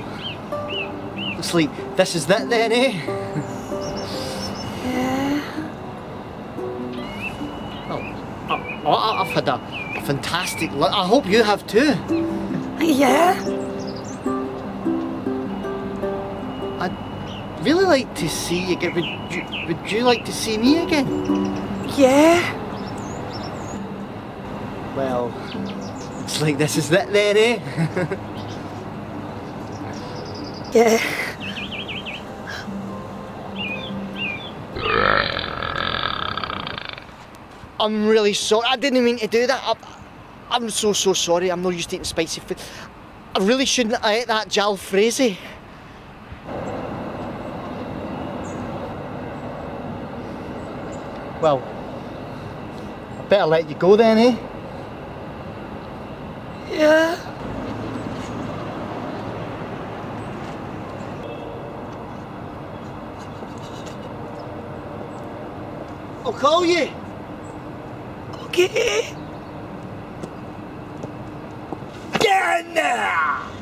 well. It's like, this is that then, eh? Yeah. Oh, I've had a fantastic lunch. I hope you have too. Yeah. I'd really like to see you again. Would you like to see me again? Yeah. Well, it's like this is that then, eh? Yeah. I'm really sorry. I didn't mean to do that. I'm so sorry. I'm not used to eating spicy food. I really shouldn't have ate that jalfrezi. Well, I better let you go then, eh? Yeah. I'll call you. Okay. Get in there!